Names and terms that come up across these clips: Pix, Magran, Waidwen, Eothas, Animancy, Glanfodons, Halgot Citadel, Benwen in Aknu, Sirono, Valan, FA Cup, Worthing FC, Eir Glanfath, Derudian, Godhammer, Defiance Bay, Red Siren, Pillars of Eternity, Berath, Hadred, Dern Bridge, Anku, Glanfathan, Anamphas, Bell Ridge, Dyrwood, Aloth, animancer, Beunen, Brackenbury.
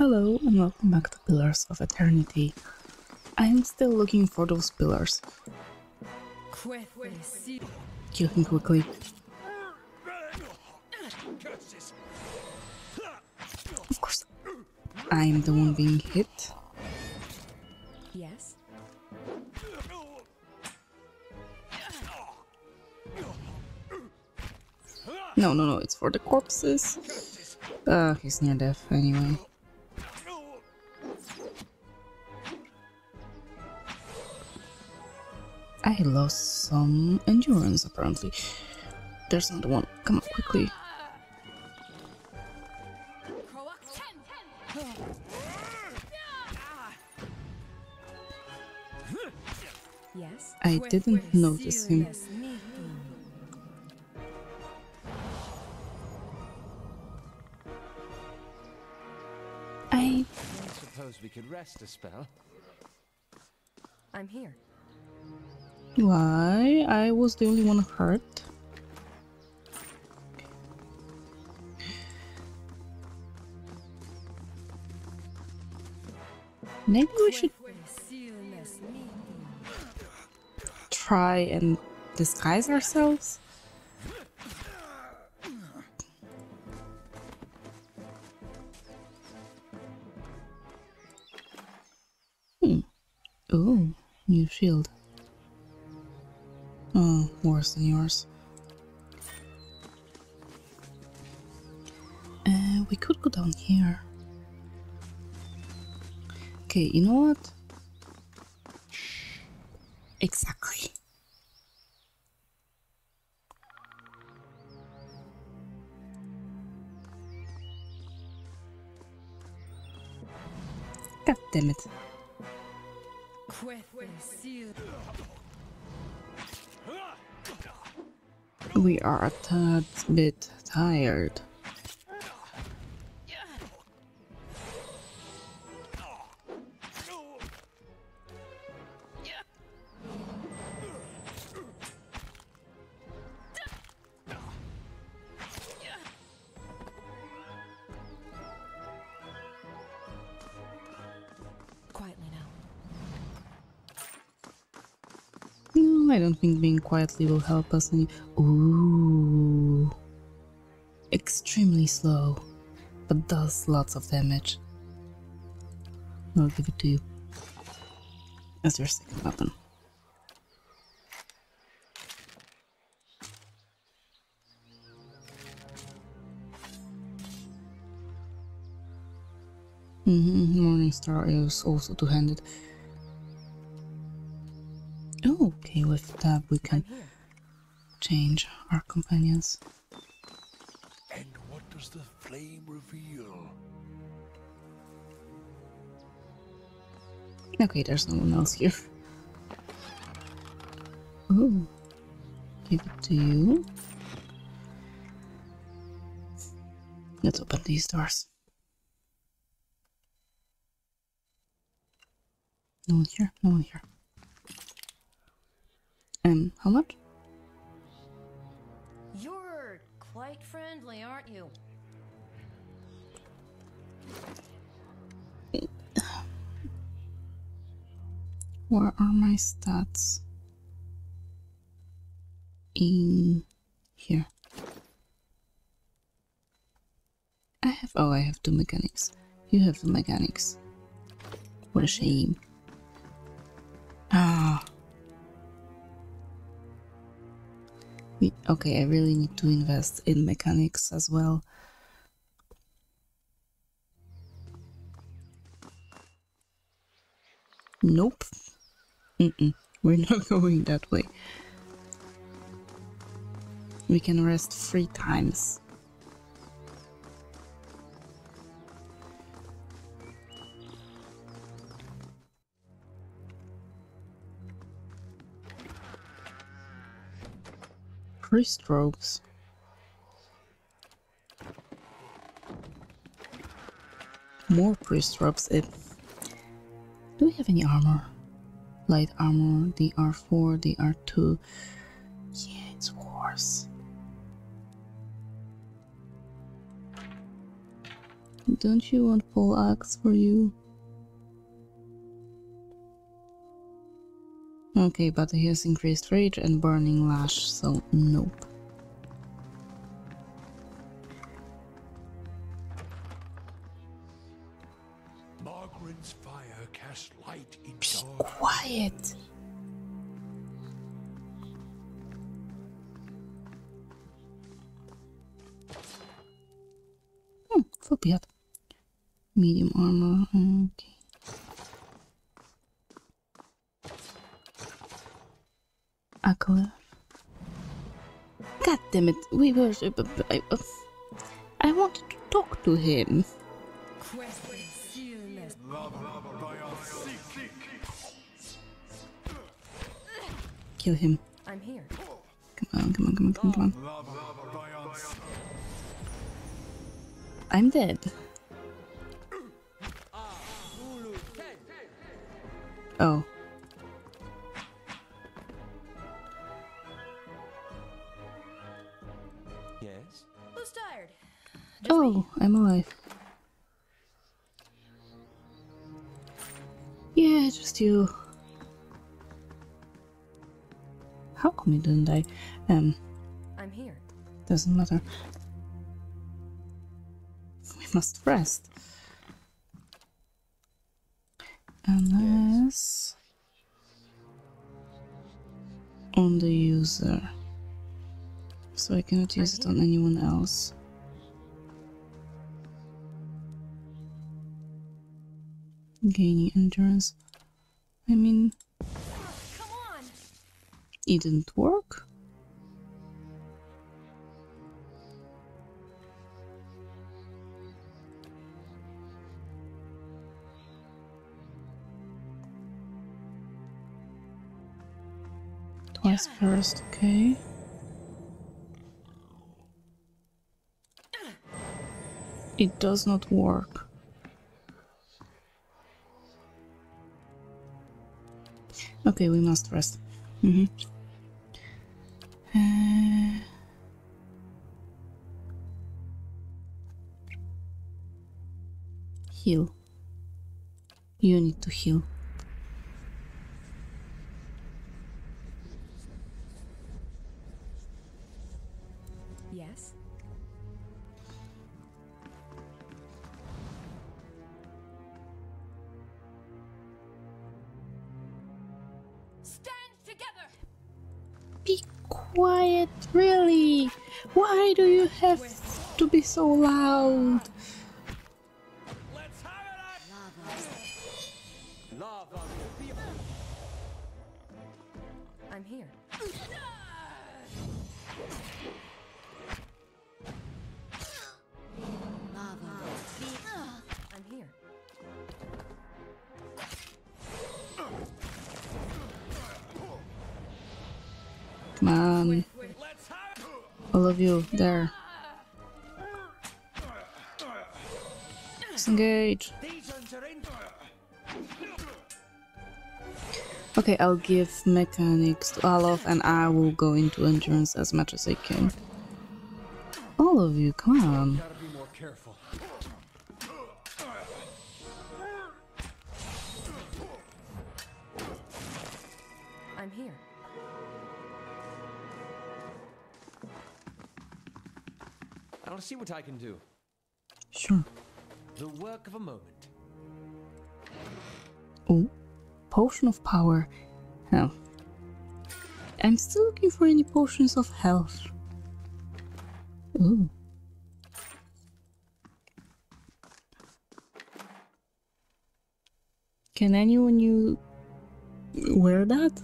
Hello and welcome back to Pillars of Eternity. I am still looking for those pillars. Kill him quickly. Of course, I am the one being hit. Yes. No, it's for the corpses. He's near death anyway. I lost some endurance apparently. There's another one. Come on, quickly. Yes. I didn't notice him. We could rest a spell. I'm here. Why? I was the only one hurt. Maybe we should try and disguise ourselves. Oh, new shield. Oh, worse than yours. We could go down here. Okay, you know what? Exactly. God damn it. We are a tad bit tired. I don't think being quietly will help us any. Ooh. Extremely slow, but does lots of damage. I'll give it to you as your second weapon. Morningstar is also two-handed. Okay, with that we can change our companions. And what does the flame reveal? Okay, there's no one else here. Ooh. Give it to you. Let's open these doors. No one here, no one here. How much? You're quite friendly, aren't you? Where are my stats? In here. I have two mechanics. You have two mechanics. What a shame. Ah. Okay, I really need to invest in mechanics as well. Nope. We're not going that way. We can rest 3 times. Priest robes. More priest robes. Do we have any armor? Light armor, DR4, DR2. Yeah, it's worse. Don't you want full axe for you? Okay, but he has increased rage and burning lash, so nope. Margaret's fire cast light in dark. Quiet. Hmm, floppy hat. Medium armor. Okay. Ackler. God damn it! We were. I wanted to talk to him. Kill him. I'm here. Come on! Come on! Come on! Come on! Come on! I'm dead. Oh. Oh, I'm alive. Yeah, just you. How come you didn't die? I'm here. Doesn't matter. We must rest. Unless... on the user. So I cannot use it on anyone else. Gaining endurance. I mean, come on. It didn't work. Twice first, okay. It does not work. Okay, we must rest. Mm-hmm. Heal. You need to heal. Yes. Quiet, really? Why do you have to be so loud? I'm here. I'm here. Man, all of you there, disengage. Okay, I'll give mechanics to Aloth and I will go into endurance as much as I can. All of you, come on. I'm here. I'll see what I can do. Sure. The work of a moment. Oh, potion of power. Oh. I'm still looking for any potions of health. Ooh. Can anyone wear that?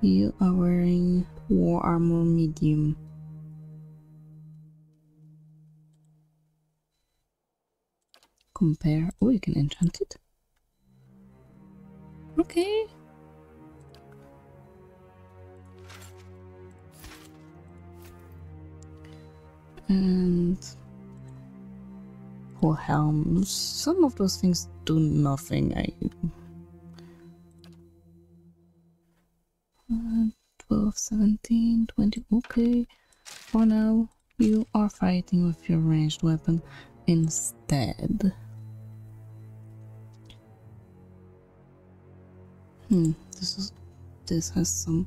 You are wearing war armor medium. Compare. Oh, you can enchant it. Okay. And for helms, some of those things do nothing. I 17, 20, okay, for now. you are fighting with your ranged weapon instead. This has some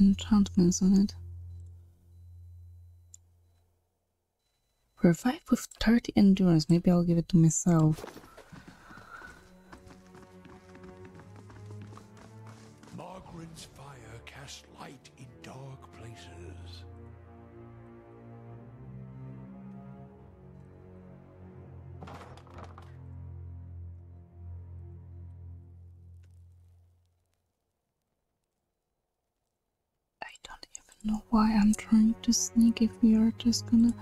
enchantments on it. Revive with 30 endurance. Maybe I'll give it to myself. Margaret's fire casts light in dark places. I don't even know why I'm trying to sneak if we are just gonna...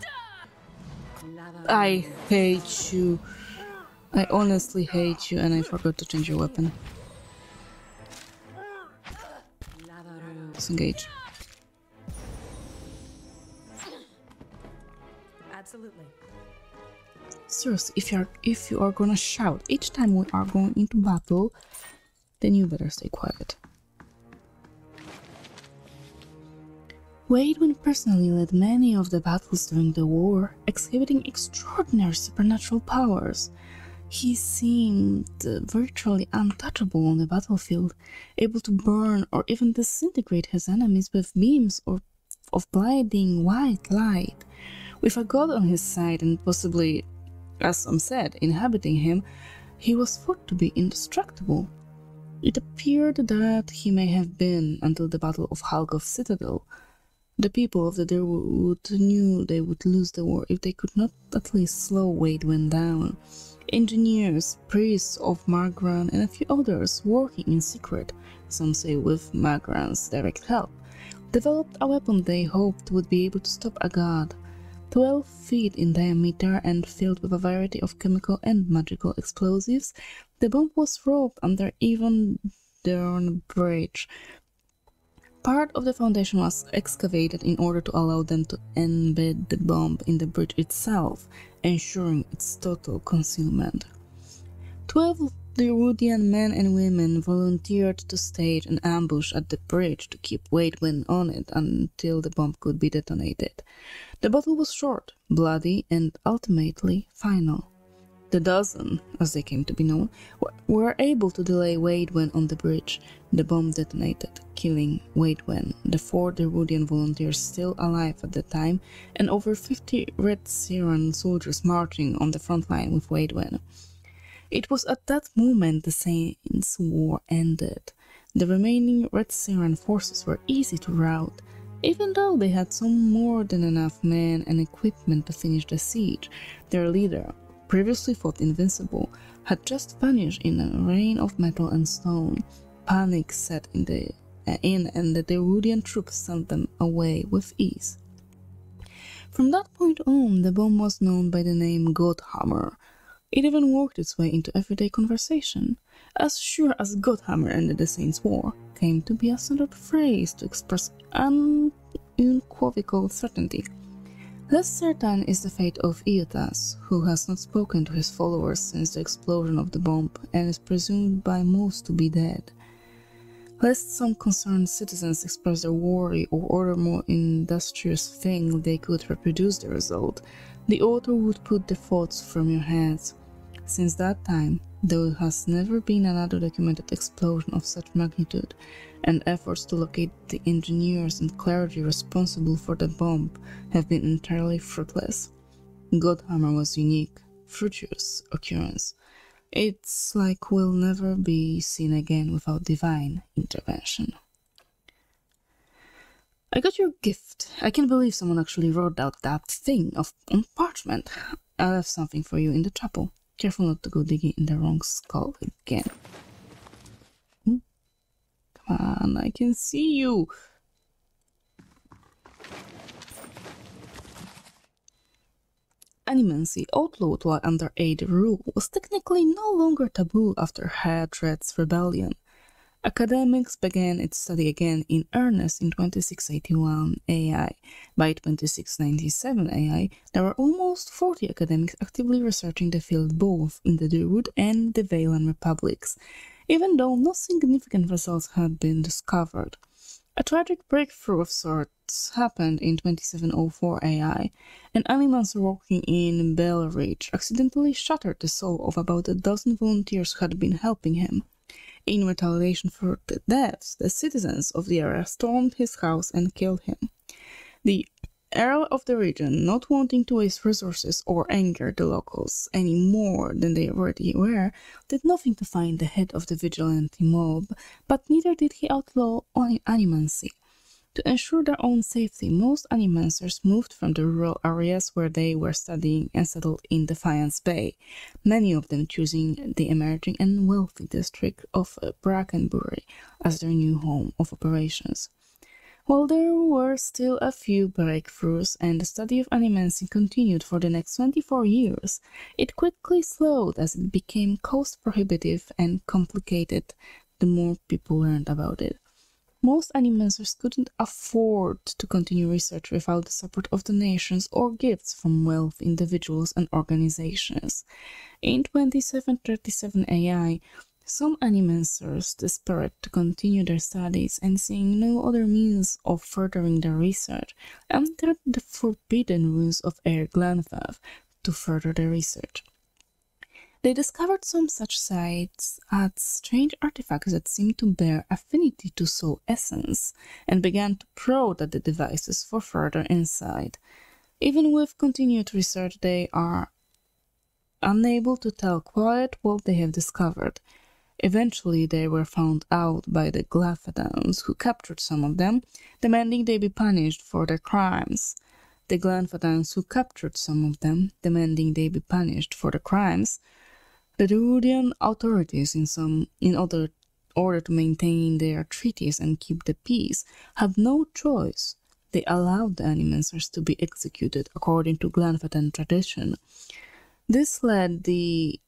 I hate you. I honestly hate you, and I forgot to change your weapon. Disengage. Absolutely. Seriously, if you are gonna shout each time we are going into battle, then you better stay quiet. Waidwen personally led many of the battles during the war, exhibiting extraordinary supernatural powers. He seemed virtually untouchable on the battlefield, able to burn or even disintegrate his enemies with beams of blinding white light. With a god on his side and possibly, as some said, inhabiting him, he was thought to be indestructible. It appeared that he may have been until the Battle of Halgot Citadel. The people of the Derudian knew they would lose the war if they could not at least slow Waidwen down. Engineers, priests of Magran, and a few others working in secret, some say with Magran's direct help, developed a weapon they hoped would be able to stop a god. 12 feet in diameter and filled with a variety of chemical and magical explosives, the bomb was robbed under even Dern Bridge. Part of the foundation was excavated in order to allow them to embed the bomb in the bridge itself, ensuring its total concealment. 12 Derudian men and women volunteered to stage an ambush at the bridge to keep Waidwen on it until the bomb could be detonated. The battle was short, bloody, and ultimately final. The Dozen, as they came to be known, were able to delay Waidwen on the bridge. The bomb detonated, killing Waidwen, the 4 Derudian volunteers still alive at the time, and over 50 Red Siren soldiers marching on the front line with Waidwen. It was at that moment the Saints' War ended. The remaining Red Siren forces were easy to rout, even though they had some more than enough men and equipment to finish the siege. Their leader, previously fought invincible, had just vanished in a rain of metal and stone. Panic set in and the Derudian troops sent them away with ease. From that point on, the bomb was known by the name Godhammer. It even worked its way into everyday conversation. As sure as Godhammer ended the Saints' War came to be a standard phrase to express unequivocal certainty. Less certain is the fate of Eothas, who has not spoken to his followers since the explosion of the bomb and is presumed by most to be dead. Lest some concerned citizens express their worry or order more industrious thing they could reproduce the result, the author would put the thoughts from your heads. Since that time, there has never been another documented explosion of such magnitude, and efforts to locate the engineers and clergy responsible for the bomb have been entirely fruitless. Godhammer was a unique, fortuitous occurrence. It's like will never be seen again without divine intervention. I got your gift. I can't believe someone actually wrote out that thing on parchment. I left something for you in the chapel. Careful not to go digging in the wrong skull again. Come on, I can see you! Animancy, outlawed while under Eir rule, was technically no longer taboo after Hadred's rebellion. Academics began its study again in earnest in 2681 AI. By 2697 AI, there were almost 40 academics actively researching the field both in the Dyrwood and the Valan republics, even though no significant results had been discovered. A tragic breakthrough of sorts happened in 2704 AI. An animancer working in Bell Ridge accidentally shattered the soul of about a dozen volunteers who had been helping him. In retaliation for the deaths, the citizens of the area stormed his house and killed him. The Earl of the region, not wanting to waste resources or anger the locals any more than they already were, did nothing to find the head of the vigilante mob, but neither did he outlaw animancy. To ensure their own safety, most animancers moved from the rural areas where they were studying and settled in Defiance Bay, many of them choosing the emerging and wealthy district of Brackenbury as their new home of operations. While there were still a few breakthroughs and the study of animancy continued for the next 24 years, it quickly slowed as it became cost-prohibitive and complicated the more people learned about it. Most animancers couldn't afford to continue research without the support of donations or gifts from wealthy individuals and organizations. In 2737 AI, some animancers, desperate to continue their studies and seeing no other means of furthering their research, entered the forbidden ruins of Eir Glanfath to further their research. They discovered some such sites as strange artifacts that seemed to bear affinity to soul essence, and began to prod at the devices for further insight. Even with continued research, they are unable to tell quite what they have discovered. Eventually, they were found out by the Glanfodons, who captured some of them, demanding they be punished for their crimes. The Derudian authorities, in order to maintain their treaties and keep the peace, had no choice. They allowed the animancers to be executed according to Glanfathan tradition. This led the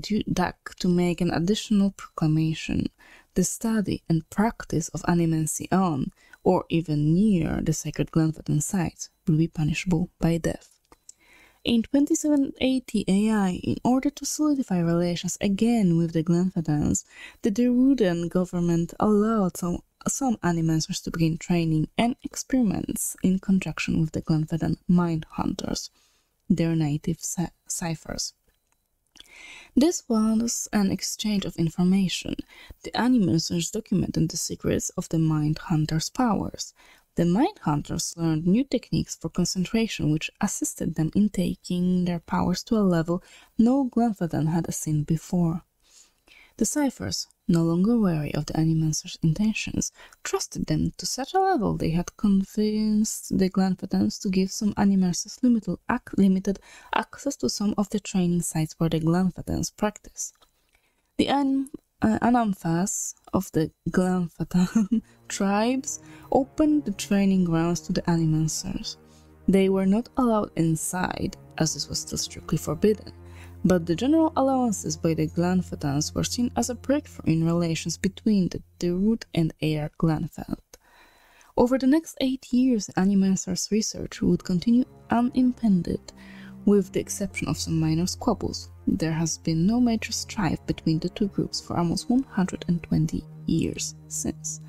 Duke to make an additional proclamation: the study and practice of animancy on, or even near, the sacred Glanfathan sites will be punishable by death. In 2780 AI, in order to solidify relations again with the Glanfathans, the Derudian government allowed some animancers to begin training and experiments in conjunction with the Glanfathan mind hunters, their native ciphers. This was an exchange of information. The animancers documented the secrets of the mind hunters' powers. The mind hunters learned new techniques for concentration, which assisted them in taking their powers to a level no Glanfathan had seen before. The ciphers, no longer wary of the animancers' intentions, trusted them to such a level they had convinced the Glanfathans to give some animancers limited access to some of the training sites where the Glanfathans practice. The Anamphas of the Glanfathan tribes opened the training grounds to the animancers. They were not allowed inside, as this was still strictly forbidden, but the general allowances by the Glanfathans were seen as a breakthrough in relations between the Dyrwood and Eir Glanfath. Over the next 8 years, animancers' research would continue unimpeded, with the exception of some minor squabbles. There has been no major strife between the two groups for almost 120 years since.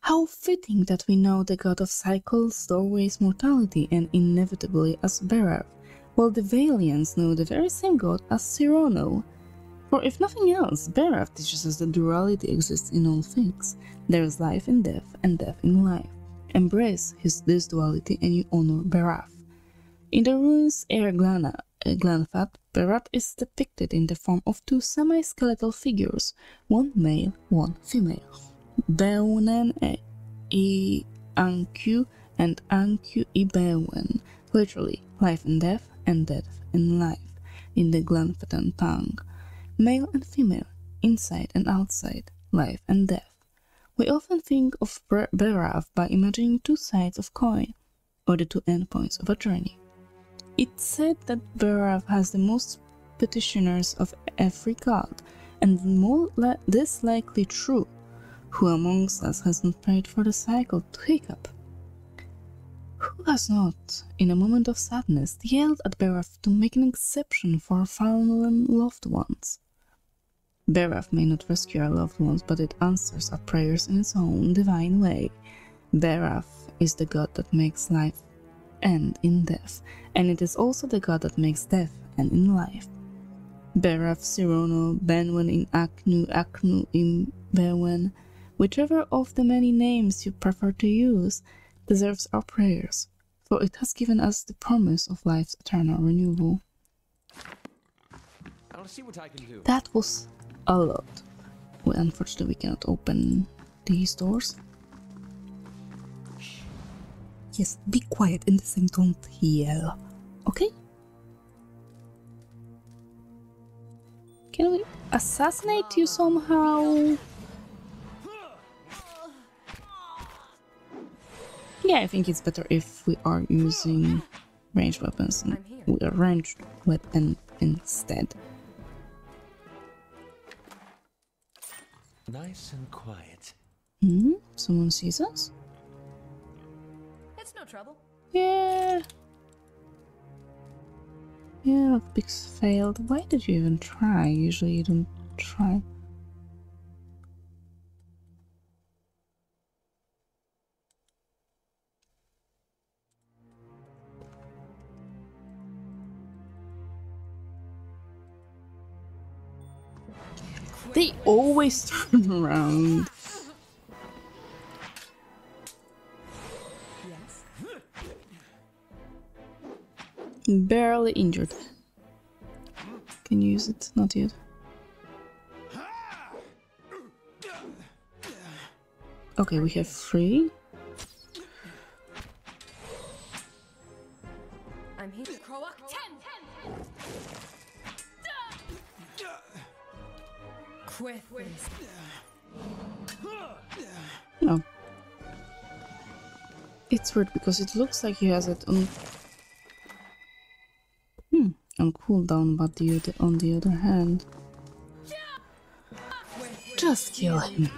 How fitting that we know the god of cycles, doorways, mortality, and inevitably as Berath, while the Valians know the very same god as Sirono. For if nothing else, Berath teaches us that duality exists in all things. There is life in death and death in life. Embrace this duality and you honor Berath. In the ruins Eir Glanfath, Berath is depicted in the form of two semi-skeletal figures, one male, one female. Beunen e Anku and Anku e Beunen, literally life and death in life, in the Glanfathan tongue. Male and female, inside and outside, life and death. We often think of Berath by imagining two sides of coin, or the two endpoints of a journey. It's said that Berath has the most petitioners of every god, and this likely true. Who amongst us has not prayed for the cycle to hiccup? Who has not, in a moment of sadness, yelled at Berath to make an exception for fallen loved ones? Berath may not rescue our loved ones, but it answers our prayers in its own divine way. Berath is the god that makes life end in death, and it is also the god that makes death end in life. Berath, Sirono, Benwen in Aknu, Aknu in Beunen, whichever of the many names you prefer to use, deserves our prayers, for it has given us the promise of life's eternal renewal. I'll see what I can do. That was a lot. Well, unfortunately, we cannot open these doors. Yes, be quiet in the same, don't yell. Okay? Can we assassinate you somehow? Yeah, I think it's better if we are using ranged weapons and with a ranged weapon instead. Nice and quiet. Hmm? Someone sees us? It's no trouble. Yeah. Yeah, Pix failed. Why did you even try? Usually you don't try. They always turn around. Yes. Barely injured. Can you use it? Not yet. Okay, we have three. I'm here. No. It's weird because it looks like he has it on cooldown, but on the other hand, just kill him.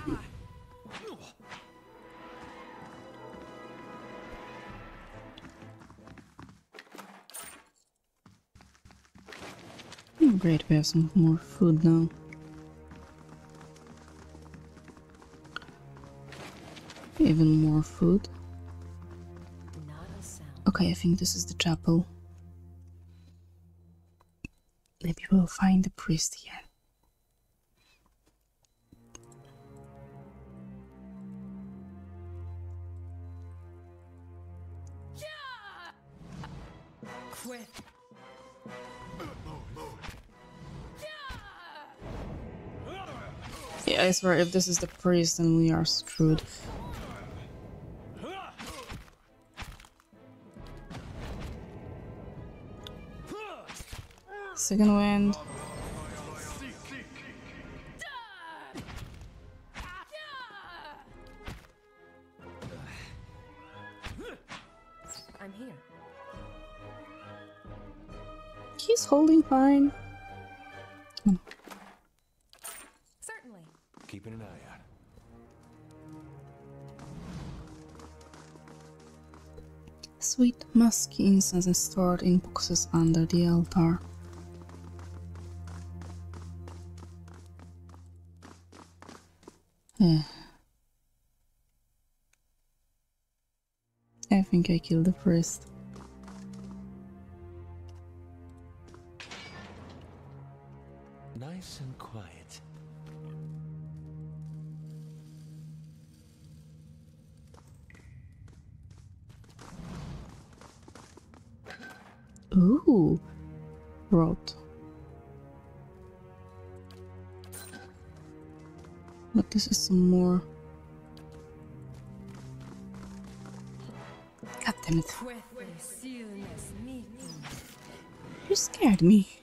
Oh, great, we have some more food now. Even more food. Okay, I think this is the chapel. Maybe we'll find the priest here. Yeah, I swear, if this is the priest, then we are screwed. Second wind. I'm here. He's holding fine. Certainly. Keeping an eye out. Sweet musky incense is stored in boxes under the altar. I think I killed the priest. Nice and quiet. Ooh, rot. But this is some more. God damn it. You scared me.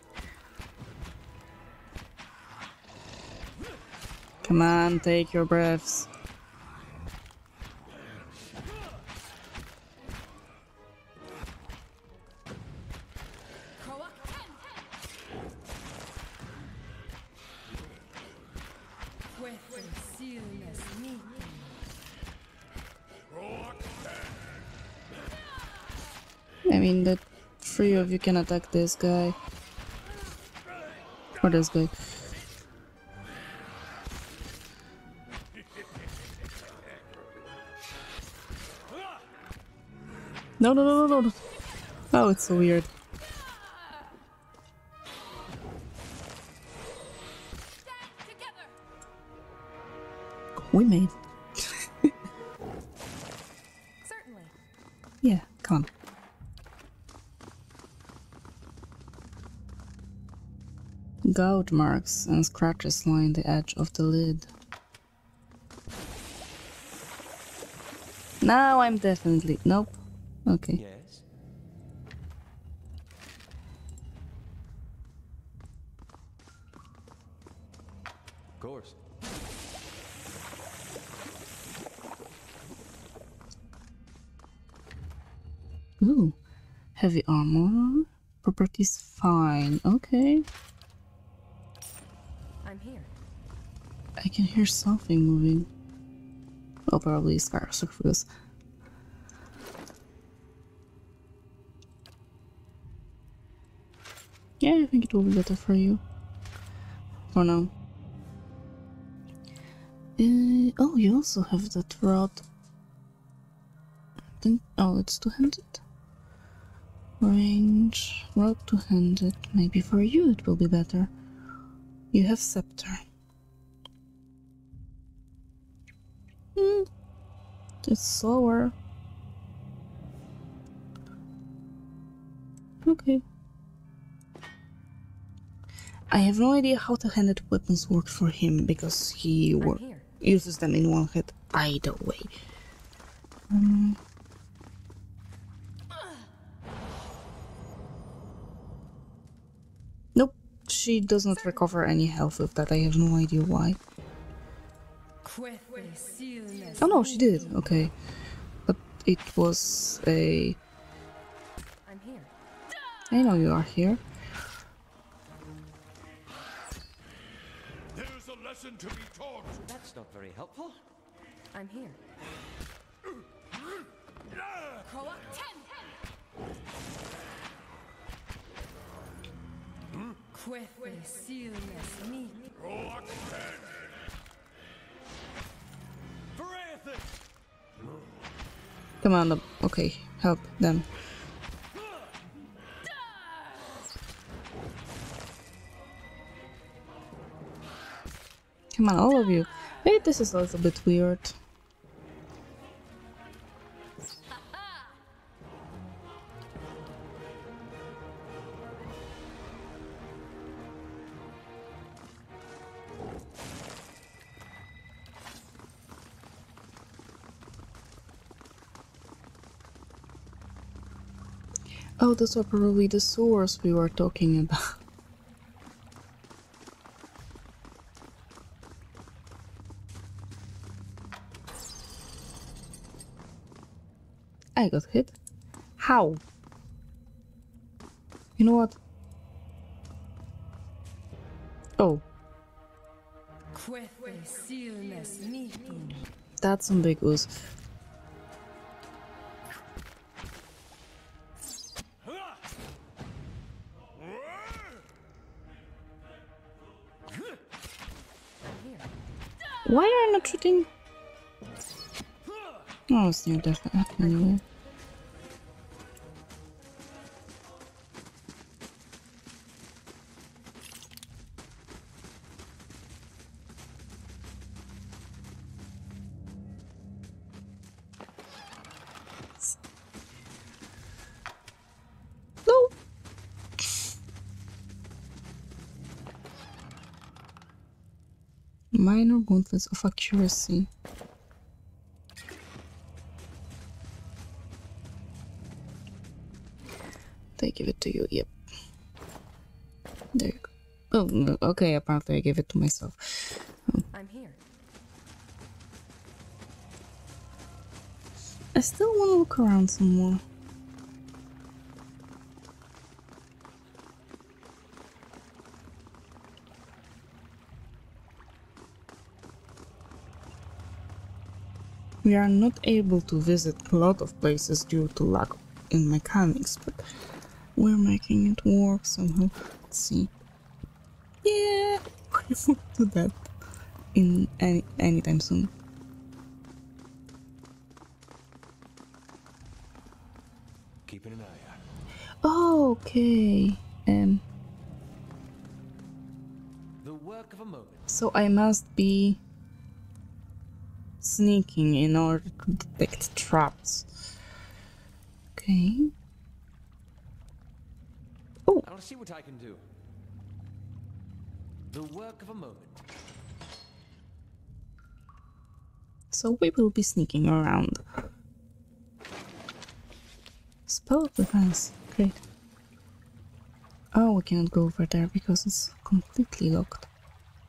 Come on, take your breaths. I mean, the three of you can attack this guy. Or this guy. No. Oh, it's so weird. We made. Certainly. Yeah, come on. Gouged marks and scratches line the edge of the lid. Now I'm definitely... Nope. Okay. Yes. Of course. Ooh. Heavy armor. Properties fine. Okay. I can hear something moving. Well, probably sarcophagus. Yeah, I think it will be better for you. For now. Oh, you also have that rod. I think, oh, it's two-handed. Range, rod two-handed. Maybe for you it will be better. You have scepter. It's slower. Okay. I have no idea how two-handed weapons work for him because he uses them in one hand either way. Nope, she does not recover any health with that. I have no idea why. Oh no, she did. Okay, but it was a... I'm here. I know you are here. There's a lesson to be taught. That's not very helpful. I'm here. Come on, okay, help them. Come on, all of you. Wait, this is a little bit weird. Oh, those were probably the swords we were talking about. I got hit. How? You know what? Oh. That's some big ooze. Why are I not shooting? Oh, it's near death anyway. Minor gauntlets of accuracy. They give it to you, yep. There you go. Oh, no, okay, apparently I gave it to myself. Oh. I'm here. I still want to look around some more. We are not able to visit a lot of places due to lack in mechanics, but we're making it work somehow. Let's see. Yeah, we won't do that in anytime soon. Keeping an eye out. Oh, okay. The work of a moment. So I must be sneaking in order to detect traps. Okay. Oh. I'll see what I can do. The work of a moment. So we will be sneaking around. Spell defense, great. Oh, we cannot go over there because it's completely locked.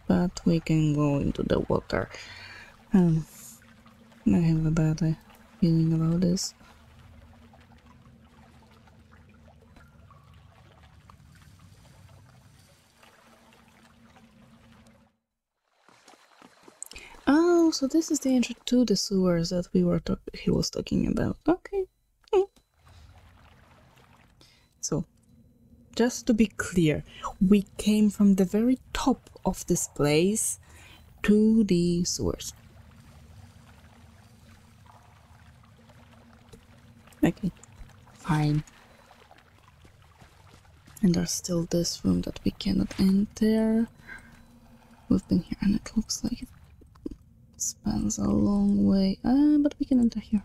But we can go into the water. I have a bad feeling about this. Oh, so this is the entry to the sewers that he was talking about. Okay. So, just to be clear, we came from the very top of this place to the sewers. Okay, fine. And there's still this room that we cannot enter. We've been here and it looks like it spans a long way. But we can enter here.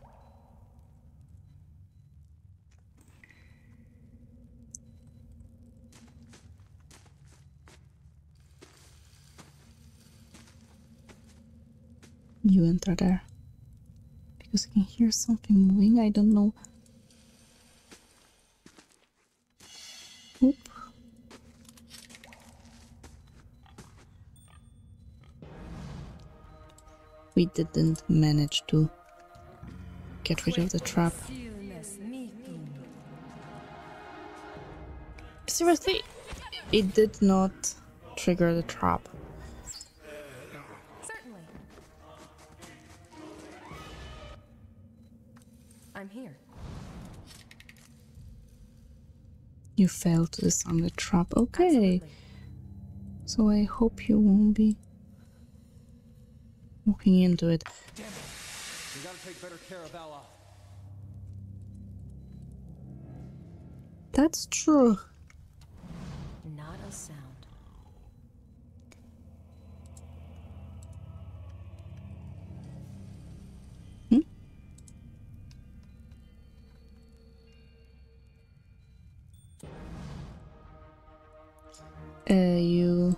You enter there because I can hear something moving. I don't know. Oop. We didn't manage to get rid of the trap. Seriously, it did not trigger the trap. You failed to disarm the trap. Okay. So I hope you won't be walking into it. Damn it. We gotta take better care of Aloth. That's true. Not a sound. You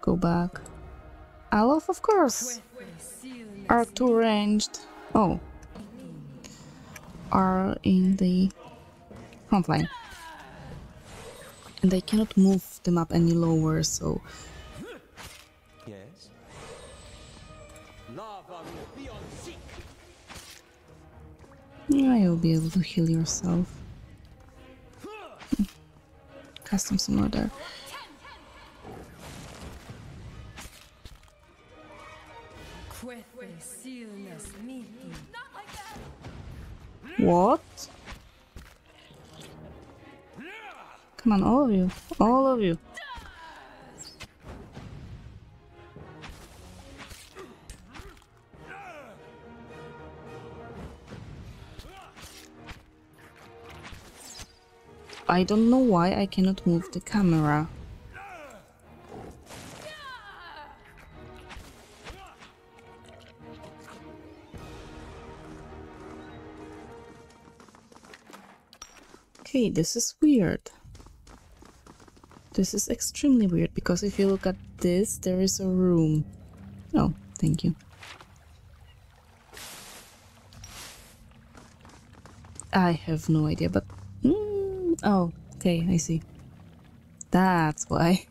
go back. Aloth, of course. Are two ranged. Oh, are in the front line, and they cannot move the map any lower. So. Yes. You'll be able to heal yourself. Custom somewhere there. What? Come on, all of you. All of you. I don't know why I cannot move the camera. This is weird. This is extremely weird because if you look at this, there is a room. Oh, thank you. I have no idea, but... oh, okay, I see. That's why.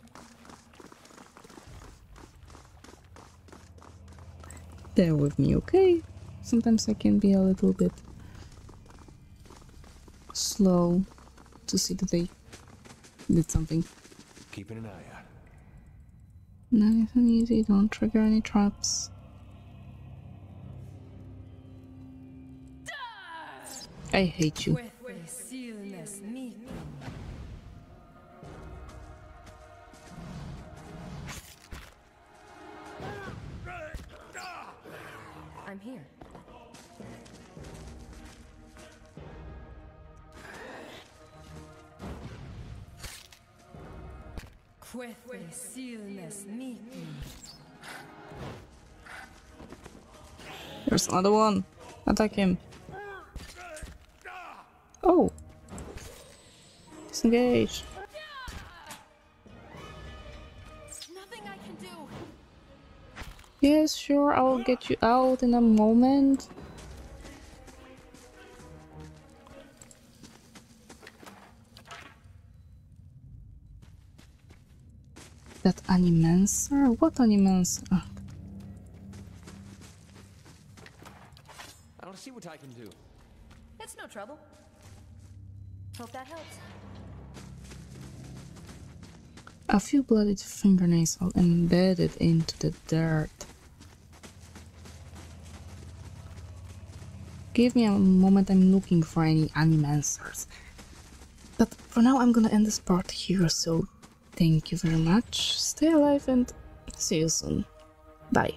Bear with me, okay? Sometimes I can be a little bit slow to see that they did something. Keeping an eye out. Nice and easy, don't trigger any traps. I hate you. I'm here. Puede silnes meeting. There's another one. Attack him. Oh. Disengage. Nothing I can do. Yes, sure, I'll get you out in a moment. That Animancer? What Animancer? Oh. I'll see what I can do. It's no trouble. Hope that helps. A few bloodied fingernails are embedded into the dirt. Give me a moment, I'm looking for any Animancers. But for now I'm gonna end this part here, so thank you very much, stay alive and see you soon. Bye.